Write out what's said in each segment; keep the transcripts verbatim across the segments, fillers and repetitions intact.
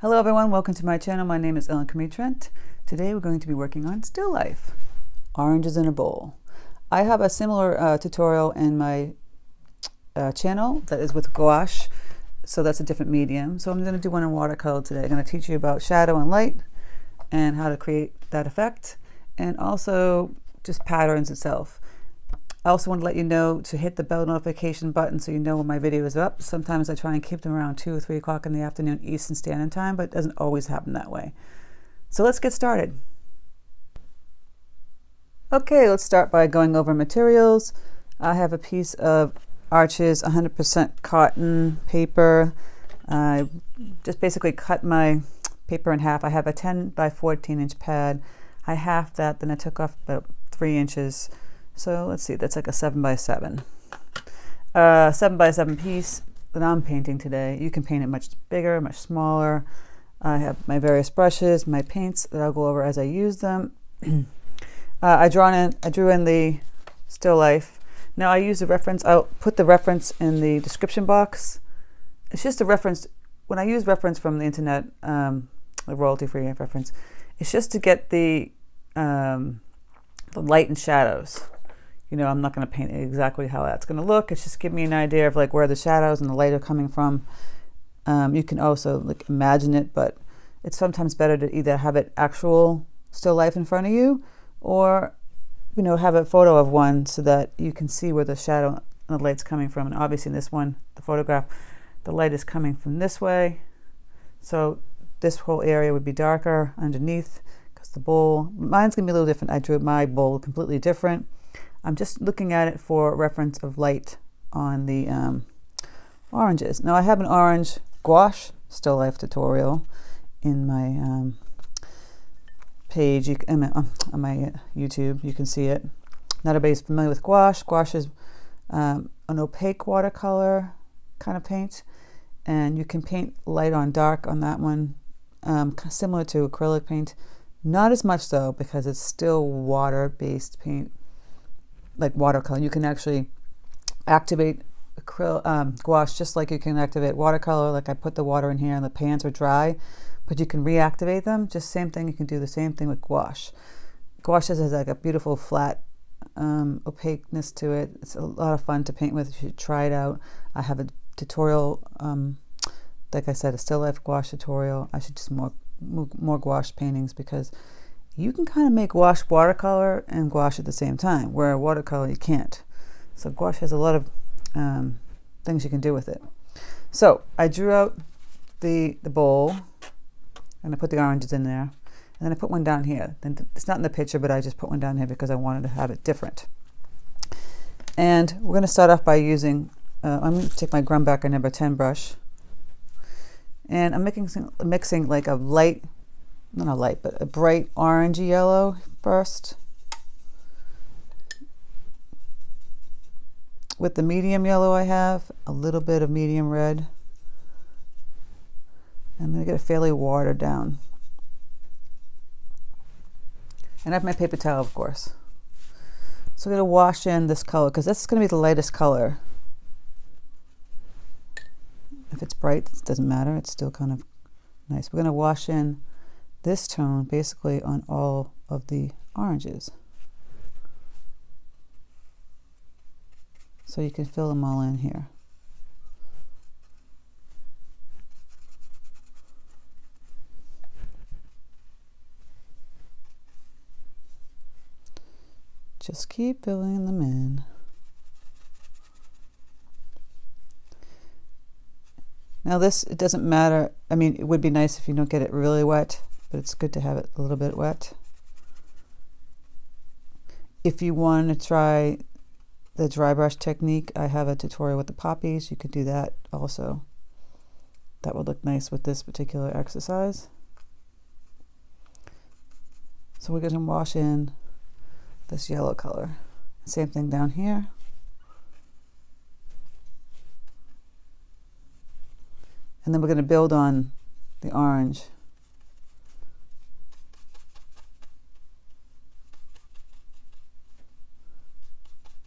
Hello everyone, welcome to my channel. My name is Ellen Crimi-Trent. Today we're going to be working on still life. Oranges in a bowl. I have a similar uh, tutorial in my uh, channel that is with gouache, so that's a different medium. So I'm going to do one in watercolor today. I'm going to teach you about shadow and light and how to create that effect, and also just patterns itself. I also want to let you know to hit the bell notification button so you know when my video is up. Sometimes I try and keep them around two or three o'clock in the afternoon Eastern Standard Time, but it doesn't always happen that way. So let's get started. Okay, let's start by going over materials. I have a piece of Arches one hundred percent cotton paper. I just basically cut my paper in half. I have a ten by fourteen inch pad. I halved that, then I took off about three inches. So let's see, that's like a seven by seven. Uh, seven by seven piece that I'm painting today. You can paint it much bigger, much smaller. I have my various brushes, my paints that I'll go over as I use them. uh, I, drawn in, I drew in the still life. Now I use the reference, I'll put the reference in the description box. It's just a reference, when I use reference from the internet, um, a royalty-free reference, it's just to get the, um, the light and shadows. You know, I'm not going to paint exactly how that's going to look. It's just give me an idea of like where the shadows and the light are coming from. Um, you can also like imagine it, but it's sometimes better to either have it actual still life in front of you, or, you know, have a photo of one so that you can see where the shadow and the light's coming from. And obviously in this one, the photograph, the light is coming from this way. So this whole area would be darker underneath because the bowl, mine's going to be a little different. I drew my bowl completely different. I'm just looking at it for reference of light on the um, oranges. Now I have an orange gouache still life tutorial in my um, page, you, in my, on my YouTube, you can see it. Not everybody's familiar with gouache. Gouache is um, an opaque watercolor kind of paint, and you can paint light on dark on that one, um, similar to acrylic paint. Not as much though, because it's still water-based paint. Like watercolor, you can actually activate acryl, um, gouache just like you can activate watercolor. Like I put the water in here and the pans are dry, but you can reactivate them. Just same thing, you can do the same thing with gouache. Gouache has like a beautiful flat um, opaqueness to it. It's a lot of fun to paint with. You should try it out. I have a tutorial, um, like I said, a still life gouache tutorial. I should just more more gouache paintings, because you can kind of make gouache watercolor and gouache at the same time, where watercolor you can't. So gouache has a lot of um, things you can do with it. So I drew out the, the bowl, and I put the oranges in there, and then I put one down here. Then it's not in the picture, but I just put one down here because I wanted to have it different. And we're going to start off by using, uh, I'm going to take my Grumbacher number ten brush, and I'm mixing, some, mixing like a light, not a light, but a bright orangey yellow first with the medium yellow I have, a little bit of medium red. I'm going to get it fairly watered down. And I have my paper towel, of course. So I'm going to wash in this color, because this is going to be the lightest color. If it's bright, it doesn't matter. It's still kind of nice. We're going to wash in this tone basically on all of the oranges, so you can fill them all in here. Just keep filling them in. Now this, it doesn't matter, I mean it would be nice if you don't get it really wet, but it's good to have it a little bit wet. If you want to try the dry brush technique, I have a tutorial with the poppies. You could do that also. That would look nice with this particular exercise. So we're going to wash in this yellow color. Same thing down here. And then we're going to build on the orange.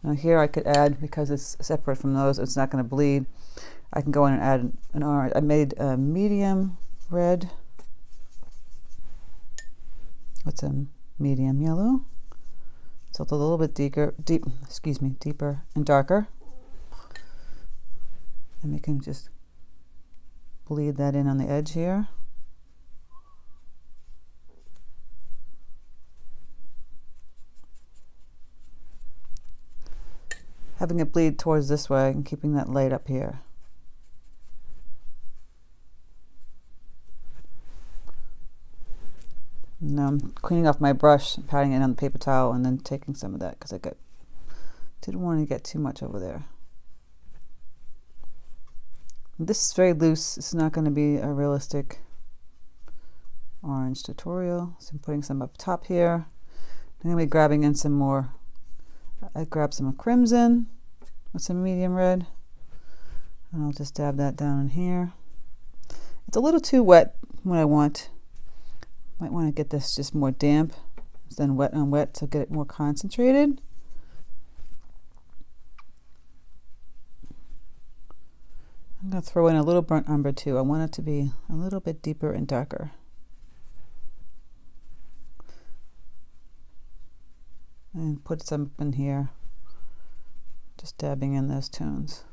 Now here I could add, because it's separate from those, it's not going to bleed. I can go in and add an, an orange. I made a medium red. It's a medium yellow. So it's a little bit deeper, deep, excuse me, deeper and darker. And we can just bleed that in on the edge here. Having it bleed towards this way and keeping that light up here. Now I'm cleaning off my brush, patting it on the paper towel, and then taking some of that because I got, didn't want to get too much over there. This is very loose. It's not going to be a realistic orange tutorial. So I'm putting some up top here. I'm going to be grabbing in some more. I grabbed some crimson with some medium red, and I'll just dab that down in here. It's a little too wet when I want. Might want to get this just more damp, then wet on wet, so get it more concentrated. I'm going to throw in a little burnt umber too. I want it to be a little bit deeper and darker. And put some up in here, just dabbing in those tones.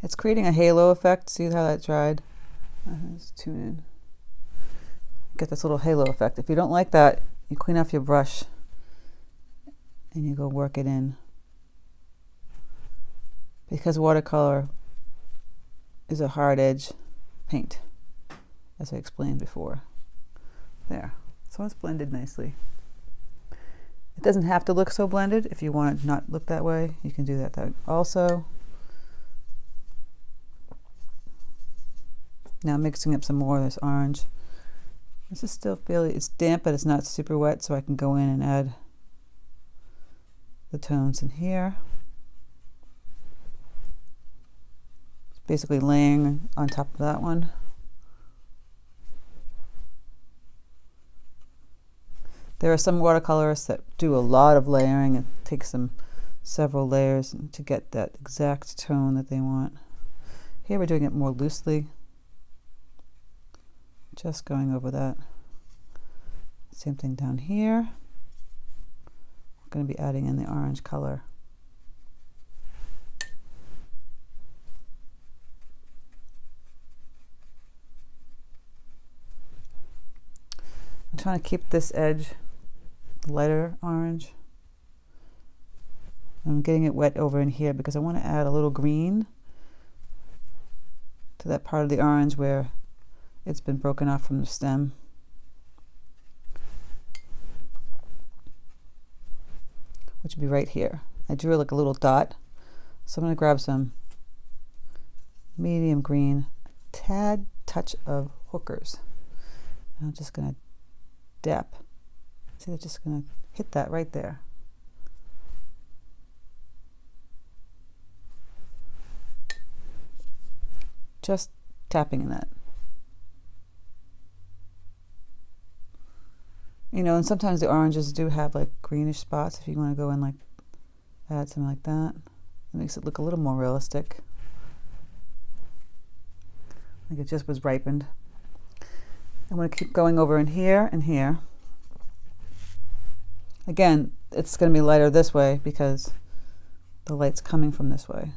It's creating a halo effect. See how that dried? Let's tune in. Get this little halo effect. If you don't like that, you clean off your brush and you go work it in. Because watercolor is a hard edge paint, as I explained before. There, so it's blended nicely. It doesn't have to look so blended. If you want it not to look that way, you can do that, that also. Now mixing up some more of this orange. This is still fairly, it's damp, but it's not super wet, so I can go in and add the tones in here. Basically laying on top of that one. There are some watercolorists that do a lot of layering and take some several layers to get that exact tone that they want. Here we're doing it more loosely. Just going over that. Same thing down here. I'm going to be adding in the orange color. I'm trying to keep this edge lighter orange. I'm getting it wet over in here because I want to add a little green to that part of the orange where it's been broken off from the stem. Which would be right here. I drew like a little dot. So I'm going to grab some medium green, a tad touch of hookers. And I'm just going to dip. See, they're just going to hit that right there. Just tapping in that. You know, and sometimes the oranges do have like greenish spots if you want to go and like add something like that. It makes it look a little more realistic. Like it just was ripened. I'm going to keep going over in here and here. Again, it's going to be lighter this way because the light's coming from this way.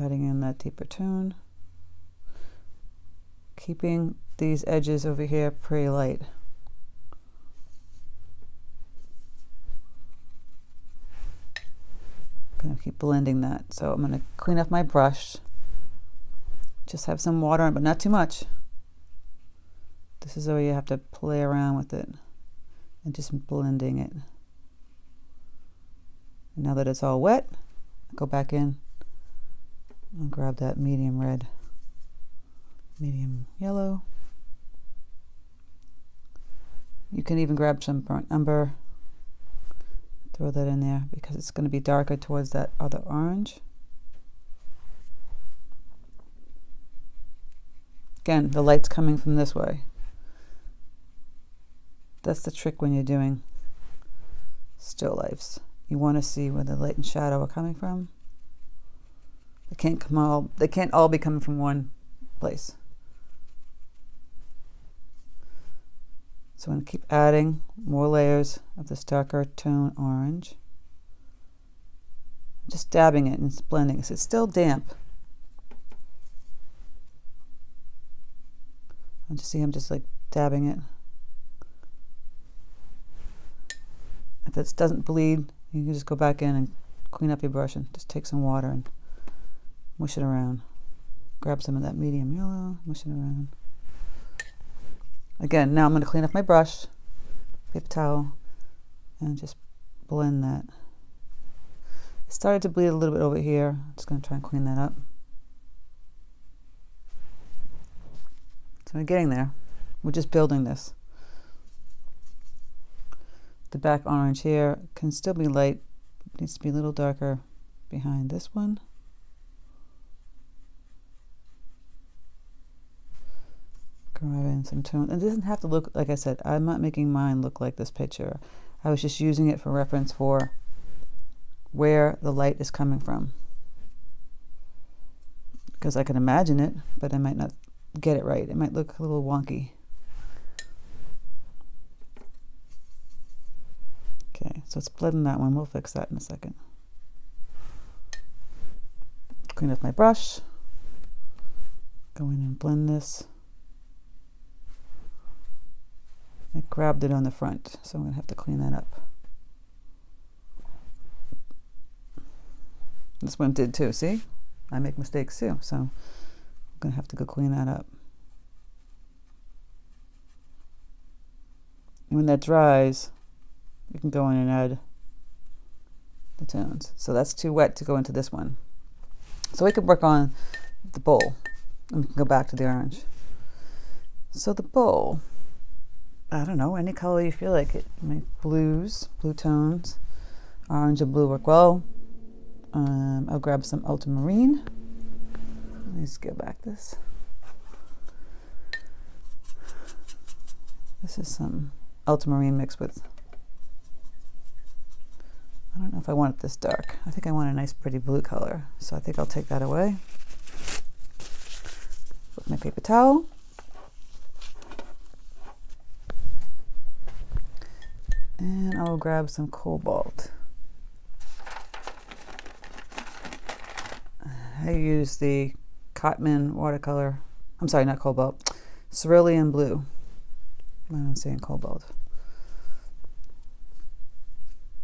Adding in that deeper tone. Keeping these edges over here pretty light. Going to keep blending that. So I'm going to clean up my brush. Just have some water on it, but not too much. This is where you have to play around with it and just blending it. And now that it's all wet, I go back in and grab that medium red, medium yellow. You can even grab some burnt umber. Throw that in there because it's going to be darker towards that other orange. Again, the light's coming from this way. That's the trick when you're doing still lifes. You want to see where the light and shadow are coming from. They can't come all, they can't all be coming from one place. So I'm going to keep adding more layers of this darker tone orange. Just dabbing it and blending. So it's still damp. And just see, I'm just like dabbing it. If it doesn't bleed, you can just go back in and clean up your brush and just take some water and mush it around. Grab some of that medium yellow, mush it around. Again, now I'm going to clean up my brush, paper towel, and just blend that. It started to bleed a little bit over here. I'm just going to try and clean that up. So we're getting there. We're just building this. The back orange here can still be light. It needs to be a little darker behind this one. Grab in some tone. And it doesn't have to look, like I said, I'm not making mine look like this picture. I was just using it for reference for where the light is coming from. Because I can imagine it, but I might not get it right. It might look a little wonky. Okay, so it's blending that one. We'll fix that in a second. Clean up my brush. Go in and blend this. I grabbed it on the front, so I'm going to have to clean that up. This one did too, see? I make mistakes too, so I'm going to have to go clean that up. And when that dries, you can go in and add the tones. So that's too wet to go into this one. So we could work on the bowl and we can go back to the orange. So the bowl, I don't know, any color you feel like it. I mean, blues, blue tones, orange and blue work well. Um, I'll grab some ultramarine. Let's go back this. This is some ultramarine mixed with, I don't know if I want it this dark. I think I want a nice pretty blue color. So I think I'll take that away. Put my paper towel. And I'll grab some cobalt. I use the Cotman watercolor. I'm sorry, not cobalt. Cerulean blue. I'm saying cobalt.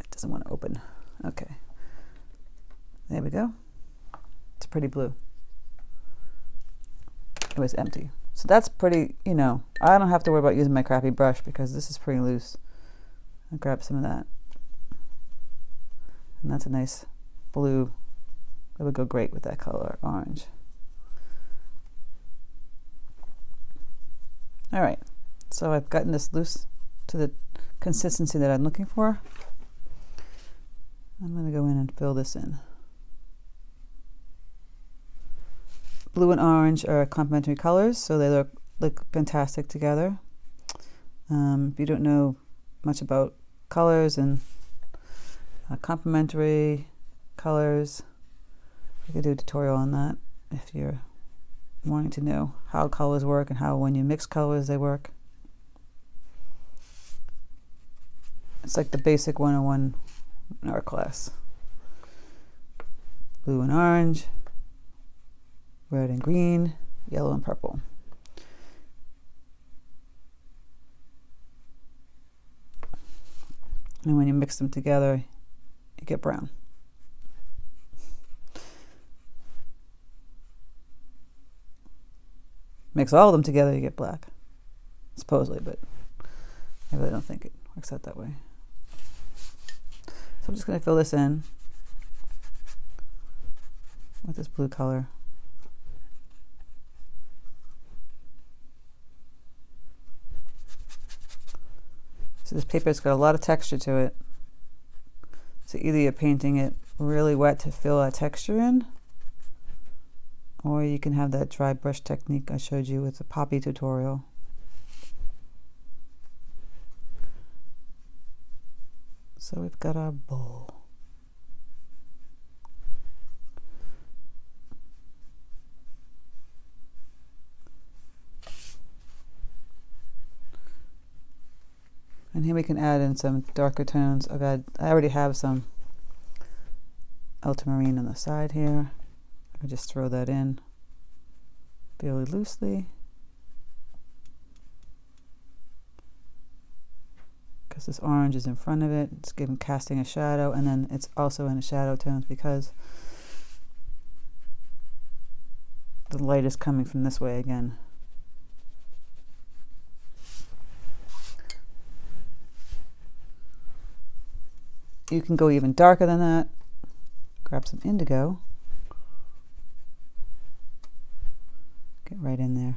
It doesn't want to open. Okay. There we go. It's pretty blue. It was empty. So that's pretty, you know, I don't have to worry about using my crappy brush because this is pretty loose. I'll grab some of that. And that's a nice blue. It would go great with that color, orange. All right, so I've gotten this loose to the consistency that I'm looking for. I'm gonna go in and fill this in. Blue and orange are complementary colors, so they look, look fantastic together. Um, if you don't know much about colors and uh, complementary colors, we could do a tutorial on that if you're wanting to know how colors work and how when you mix colors they work. It's like the basic one oh one in our class. Blue and orange, red and green, yellow and purple. And when you mix them together, you get brown. Mix all of them together, you get black. Supposedly, but I really don't think it works out that way. So I'm just gonna fill this in with this blue color. So this paper's got a lot of texture to it. So either you're painting it really wet to fill that texture in, or you can have that dry brush technique I showed you with the poppy tutorial. So we've got our bowl. And here we can add in some darker tones. I've had, I already have some ultramarine on the side here. I can just throw that in fairly loosely, because this orange is in front of it. It's giving, casting a shadow, and then it's also in a shadow tones because the light is coming from this way again. You can go even darker than that. Grab some indigo. Get right in there.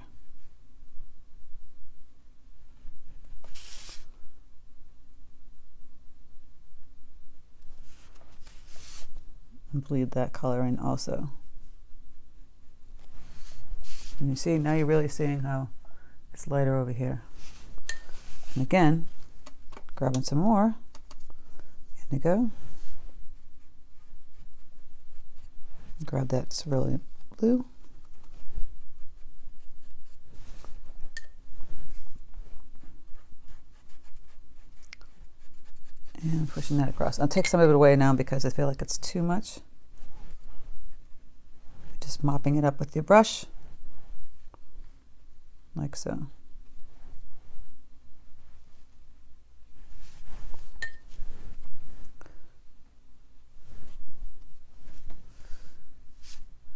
And bleed that color in also. And you see, now you're really seeing how it's lighter over here. And again, grabbing some more. Indigo. Grab that cerulean blue. And pushing that across. I'll take some of it away now because I feel like it's too much. Just mopping it up with your brush, like so.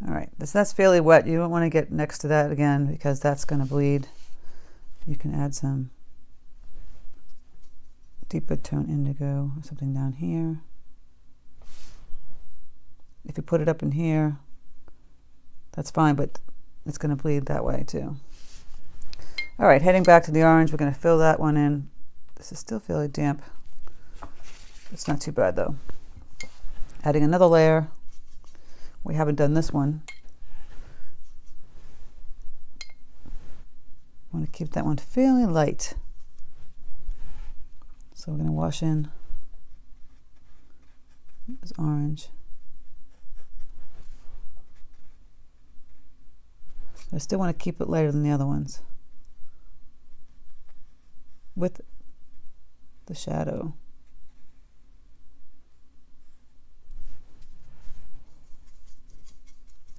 All right, this, that's fairly wet. You don't want to get next to that again because that's going to bleed. You can add some deeper tone indigo or something down here. If you put it up in here, that's fine, but it's going to bleed that way too. All right, heading back to the orange, we're going to fill that one in. This is still fairly damp. It's not too bad though. Adding another layer. We haven't done this one. I want to keep that one fairly light. So we're going to wash in this orange. I still want to keep it lighter than the other ones with the shadow.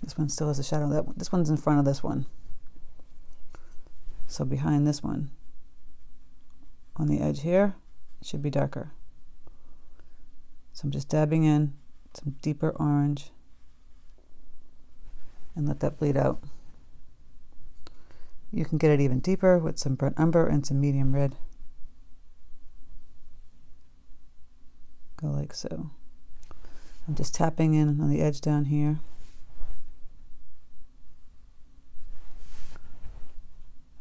This one still has a shadow. That one, this one's in front of this one. So behind this one, on the edge here, it should be darker. So I'm just dabbing in some deeper orange and let that bleed out. You can get it even deeper with some burnt umber and some medium red. Go like so. I'm just tapping in on the edge down here.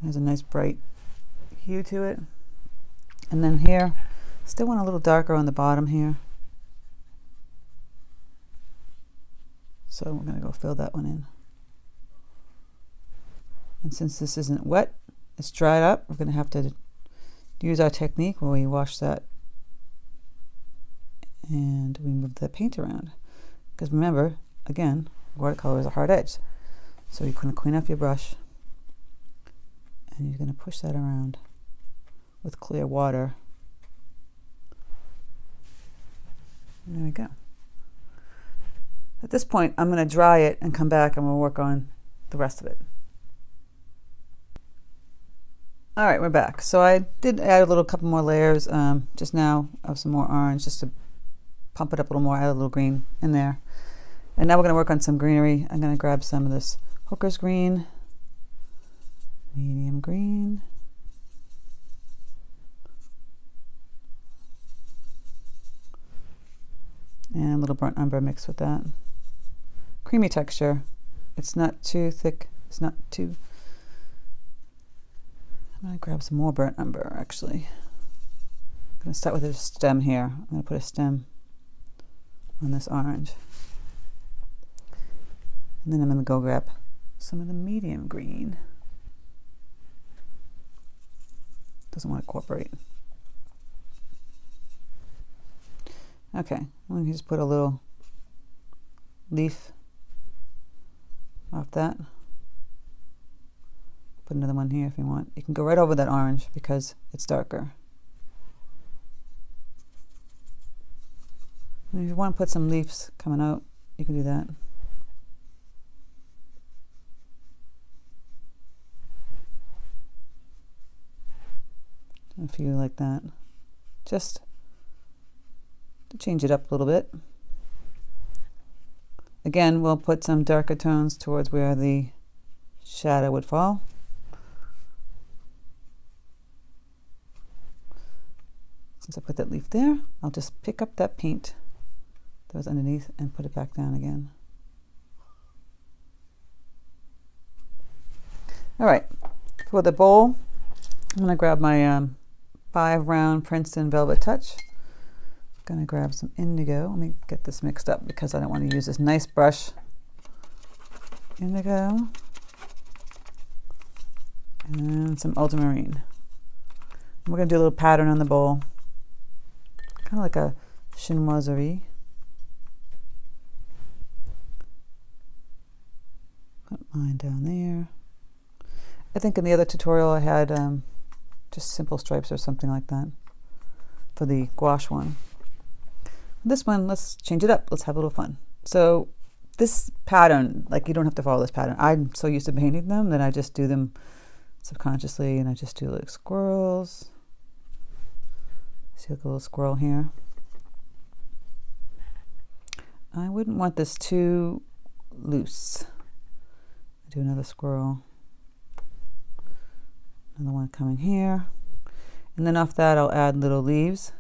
Has a nice bright hue to it. And then here, still want a little darker on the bottom here. So we're going to go fill that one in. And since this isn't wet, it's dried up, we're going to have to use our technique where we wash that and we move the paint around. Because remember, again, watercolor is a hard edge. So you're going to clean up your brush. And you're going to push that around with clear water. And there we go. At this point, I'm going to dry it and come back and we'll work on the rest of it. All right, we're back. So I did add a little couple more layers um, just now of some more orange, just to pump it up a little more, add a little green in there. And now we're going to work on some greenery. I'm going to grab some of this Hooker's Green. Medium green. And a little burnt umber mixed with that. Creamy texture. It's not too thick. It's not too... I'm going to grab some more burnt umber, actually. I'm going to start with a stem here. I'm going to put a stem on this orange. And then I'm going to go grab some of the medium green. Doesn't want to cooperate. Okay, let me just put a little leaf off that. Put another one here if you want. You can go right over that orange because it's darker. And if you want to put some leaves coming out, you can do that. A few like that. Just to change it up a little bit. Again, we'll put some darker tones towards where the shadow would fall. Since I put that leaf there, I'll just pick up that paint that was underneath and put it back down again. All right, for the bowl, I'm going to grab my um, five round Princeton Velvet Touch. I'm going to grab some indigo. Let me get this mixed up because I don't want to use this nice brush. Indigo. And some ultramarine. We're going to do a little pattern on the bowl. Kind of like a chinoiserie. Put mine down there. I think in the other tutorial I had um, just simple stripes or something like that for the gouache one. This one, let's change it up. Let's have a little fun. So this pattern, like you don't have to follow this pattern. I'm so used to painting them that I just do them subconsciously, and I just do like squirrels. See like a little squirrel here. I wouldn't want this too loose. Do another squirrel. Another one coming here. And then off that I'll add little leaves.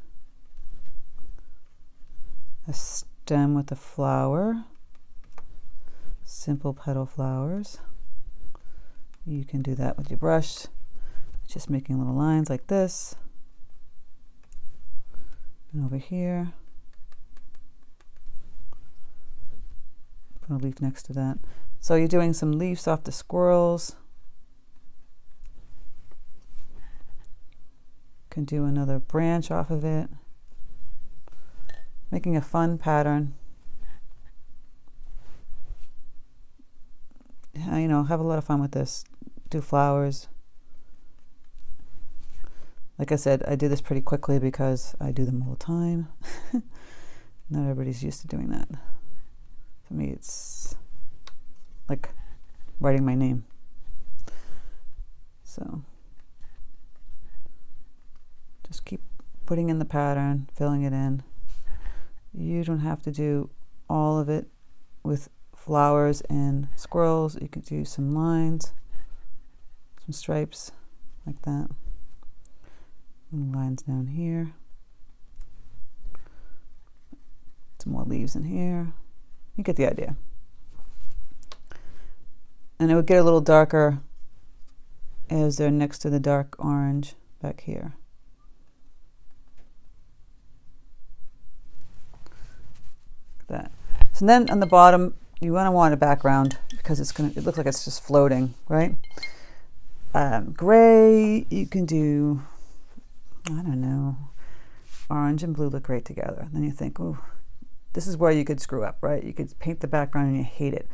A stem with a flower. Simple petal flowers. You can do that with your brush. Just making little lines like this. And over here. Put a leaf next to that. So you're doing some leaves off the squirrels. Can do another branch off of it. Making a fun pattern. You know, have a lot of fun with this. Do flowers. Like I said, I do this pretty quickly because I do them all the time. Not everybody's used to doing that. For me, it's like writing my name. So just keep putting in the pattern, filling it in. You don't have to do all of it with flowers and squirrels. You could do some lines, some stripes like that. And lines down here. Some more leaves in here. You get the idea. And it would get a little darker as they're next to the dark orange back here. Like that. So then on the bottom, you want to want a background because it's going to it looks like it's just floating, right? Um, gray, you can do, I don't know, orange and blue look great together. And then you think, oh, this is where you could screw up, right? You could paint the background and you hate it.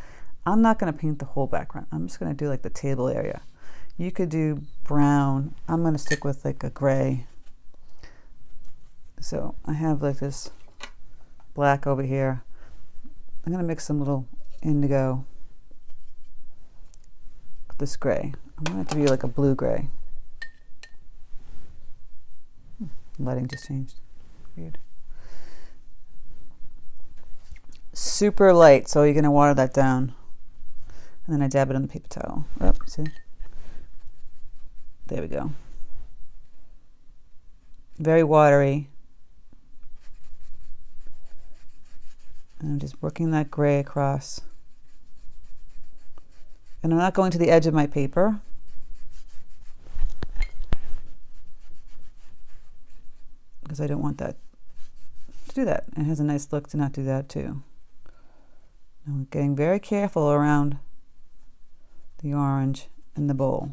I'm not going to paint the whole background. I'm just going to do like the table area. You could do brown. I'm going to stick with like a gray. So I have like this black over here. I'm going to mix some little indigo with this gray. I want it to be like a blue gray. Hmm, lighting just changed. Weird. Super light, so you're going to water that down. And then I dab it on the paper towel. Oh, see? There we go. Very watery. And I'm just working that gray across. And I'm not going to the edge of my paper. Because I don't want that to do that. It has a nice look to not do that too. I'm getting very careful around the orange and the bowl.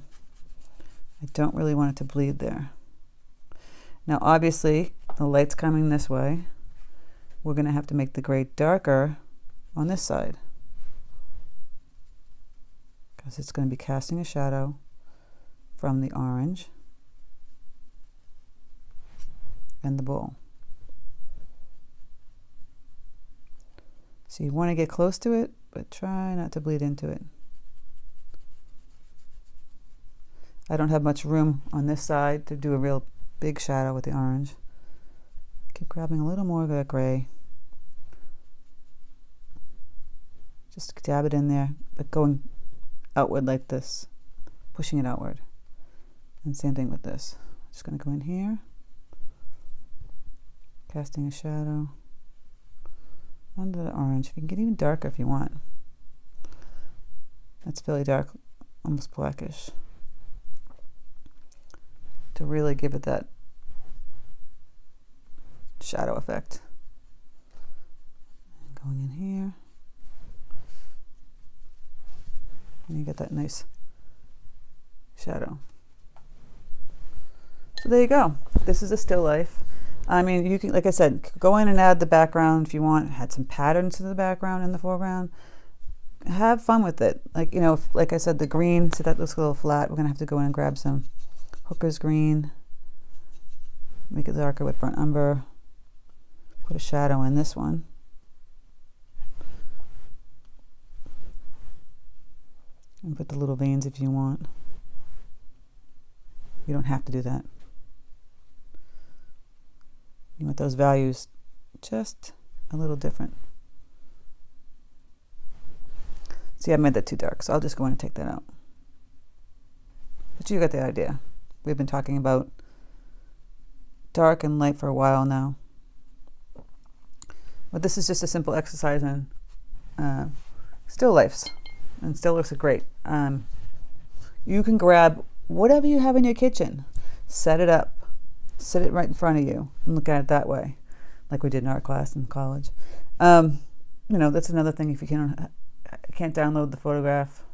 I don't really want it to bleed there. Now obviously the light's coming this way. we're going to have to make the gray darker on this side because it's going to be casting a shadow from the orange and the ball. So you want to get close to it, but try not to bleed into it. I don't have much room on this side to do a real big shadow with the orange. Keep grabbing a little more of that gray. Just dab it in there, but going outward like this, pushing it outward. And same thing with this. Just going to go in here, casting a shadow under the orange. You can get even darker if you want. That's fairly dark, almost blackish, to really give it that shadow effect. Going in here, and you get that nice shadow. So there you go. This is a still life. I mean, you can, like I said, go in and add the background if you want, add some patterns to the background and the foreground. Have fun with it. Like, you know, if, like I said, the green, see that looks a little flat. We're gonna have to go in and grab some Hooker's green, make it darker with burnt umber, put a shadow in this one. And put the little veins if you want. You don't have to do that. You want those values just a little different. See, I made that too dark, so I'll just go in and take that out. But you got the idea. We've been talking about dark and light for a while now. But this is just a simple exercise in uh, still lifes, and still lifes are great. Um, you can grab whatever you have in your kitchen, set it up, sit it right in front of you, and look at it that way, like we did in art class in college. Um, you know, that's another thing. If you can't can't download the photograph,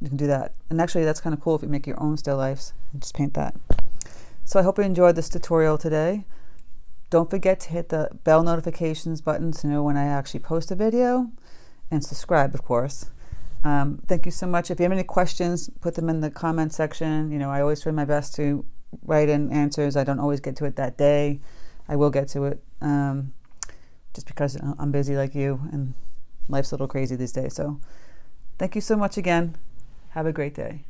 you can do that. And actually, that's kind of cool if you make your own still lifes and just paint that. So I hope you enjoyed this tutorial today. Don't forget to hit the bell notifications button to know when I actually post a video, and subscribe, of course. Um, thank you so much. If you have any questions, put them in the comment section. You know, I always try my best to write in answers. I don't always get to it that day. I will get to it um, just because I'm busy like you, and life's a little crazy these days. So thank you so much again. Have a great day.